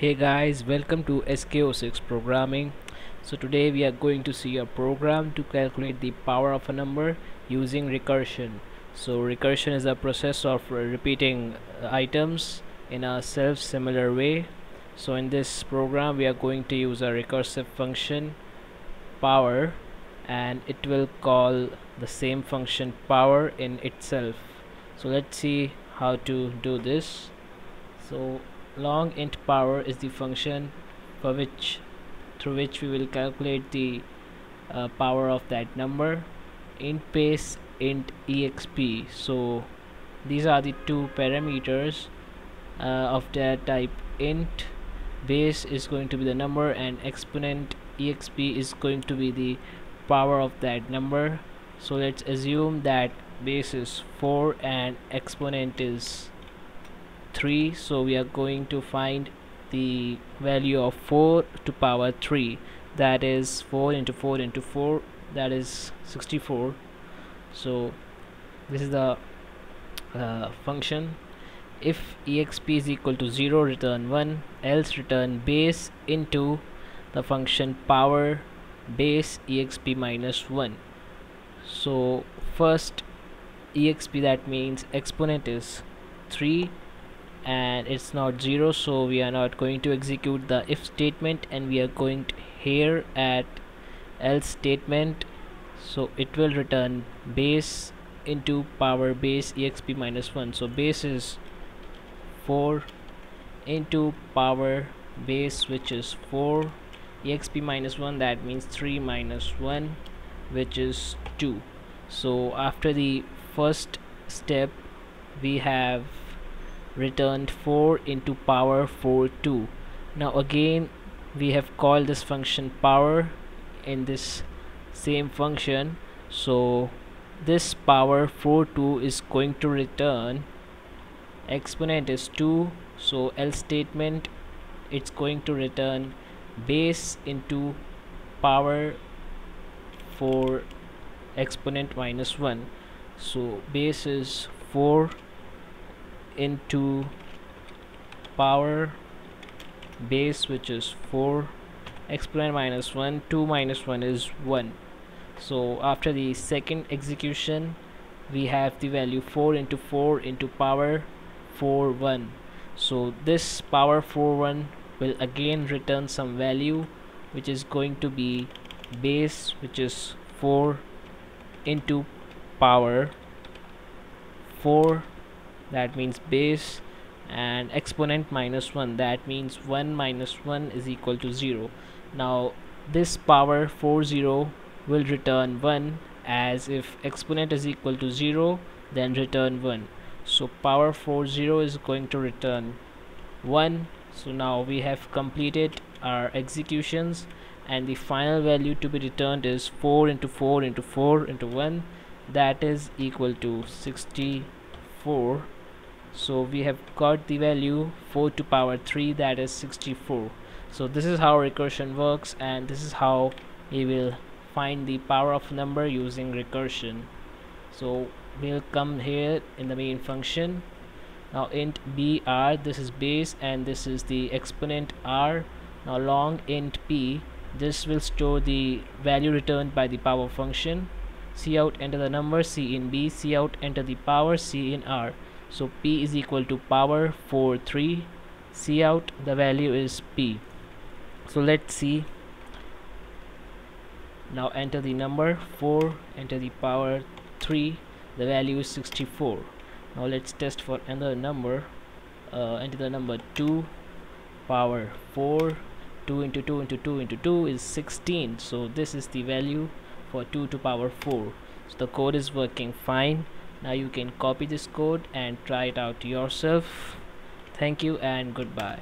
Hey guys, welcome to SKO6 programming. So today we are going to see a program to calculate the power of a number using recursion. So recursion is a process of repeating items in a self-similar way. So in this program we are going to use a recursive function power, and it will call the same function power in itself. So let's see how to do this. So long int power is the function through which we will calculate the power of that number. Int base, int exp. So these are the two parameters of their type. Int base is going to be the number, and exponent exp is going to be the power of that number. So let's assume that base is 4 and exponent is 3. So we are going to find the value of 4 to power 3, that is 4 into 4 into 4, that is 64. So this is the function. If exp is equal to 0, return 1, else return base into the function power base exp minus 1. So first exp, that means exponent is 3 and it's not 0, so we are not going to execute the if statement, and we are going to here at else statement. So it will return base into power base exp minus 1. So base is 4 into power base, which is 4 exp minus 1, that means 3 minus 1, which is 2. So after the first step we have returned 4 into power 4 2. Now again we have called this function power in this same function, so this power 4 2 is going to return exponent is 2. So else statement, it's going to return base into power 4 exponent minus 1. So base is 4 into power base, which is 4 exponent minus 1. 2 minus 1 is 1. So after the second execution we have the value 4 into power 4 1. So this power 4 1 will again return some value, which is going to be base, which is 4 into power 4, that means base, and exponent minus 1, that means 1 minus 1 is equal to 0. Now this power 4 0 will return 1, as if exponent is equal to 0 then return 1. So power 4 0 is going to return 1. So now we have completed our executions, and the final value to be returned is 4 into 4 into 4 into 1, that is equal to 64. So we have got the value 4 to power 3, that is 64. So this is how recursion works, and this is how we will find the power of number using recursion. So we'll come here in the main function. Now int br, this is base and this is the exponent r. Now long int p, this will store the value returned by the power function. C out, enter the number, C in b, C out, enter the power, C in r. So p is equal to power 4 3, C out, the value is p. So let's see. Now enter the number 4, enter the power 3, the value is 64. Now let's test for another number. Enter the number 2, power 4, 2 into 2 into 2 into 2 is 16. So this is the value for 2 to power 4. So the code is working fine. Now you can copy this code and try it out yourself. Thank you and goodbye.